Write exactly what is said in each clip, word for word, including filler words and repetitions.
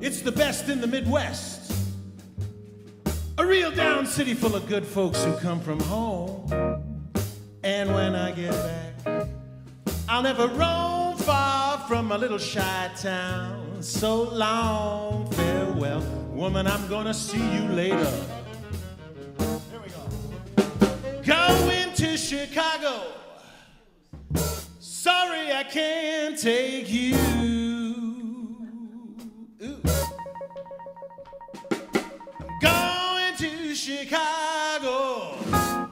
It's the best in the Midwest. A real down city full of good folks who come from home. And when I get back, I'll never roam far from my little shy town. So long, farewell. Woman, I'm gonna see you later. Here we go. Going to Chicago. Sorry, I can't take you. Chicago,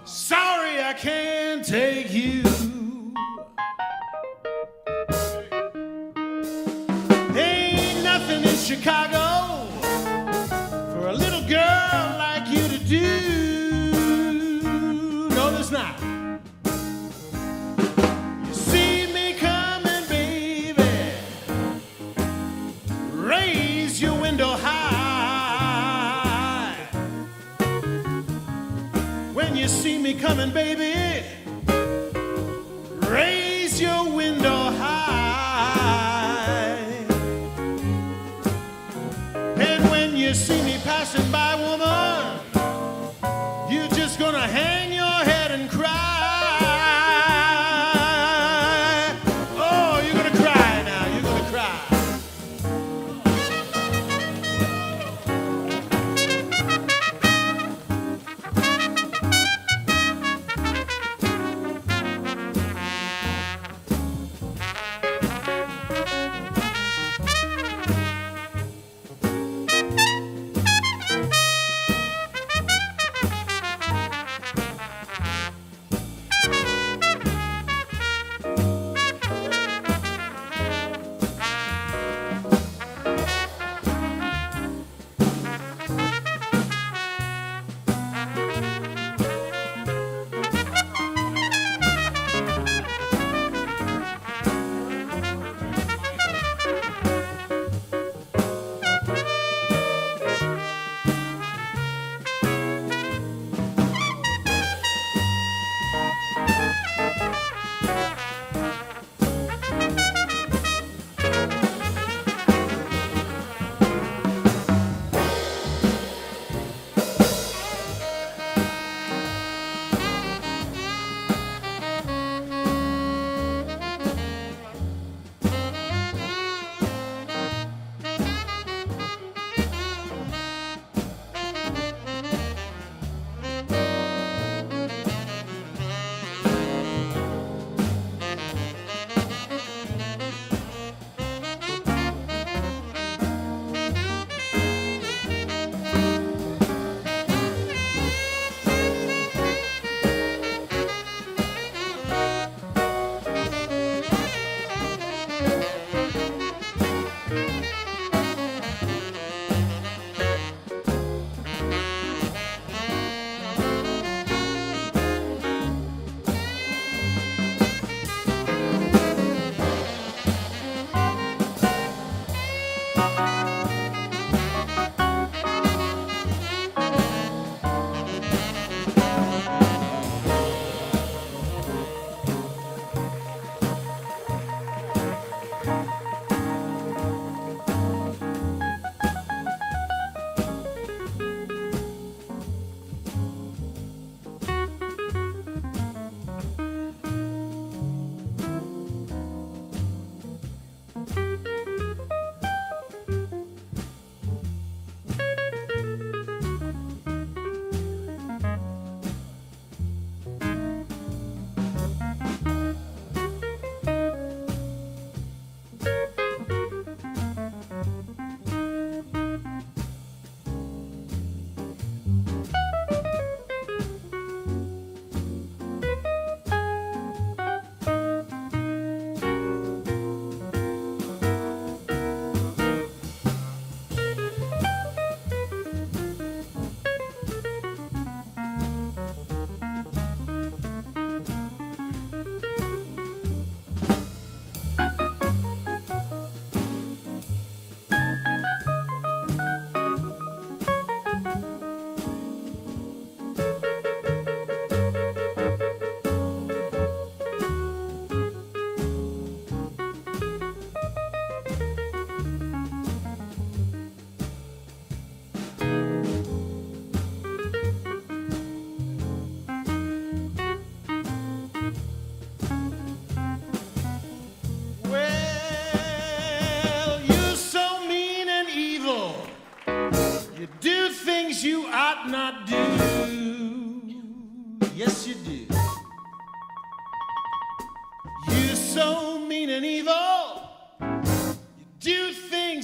sorry I can't take you. Ain't nothing in Chicago for a little girl like you to do. No, there's not. You see me coming, baby, raise your window high. You see me coming, baby, raise your window high. And when you see me passing by, woman, you're just gonna hang your head and cry. Oh, you're gonna cry now, you're gonna cry.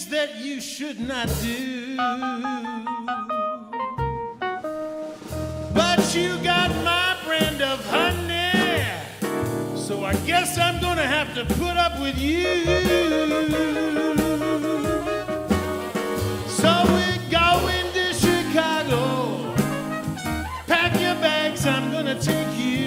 things that you should not do. But you got my brand of honey, so I guess I'm gonna have to put up with you. So we're going to Chicago, pack your bags, I'm gonna take you.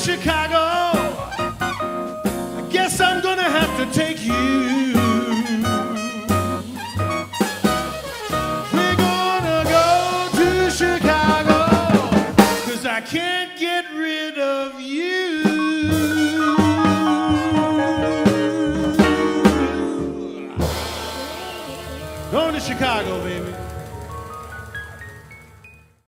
Chicago, I guess I'm gonna have to take you. We're gonna go to Chicago, 'cause I can't get rid of you. Going to Chicago, baby.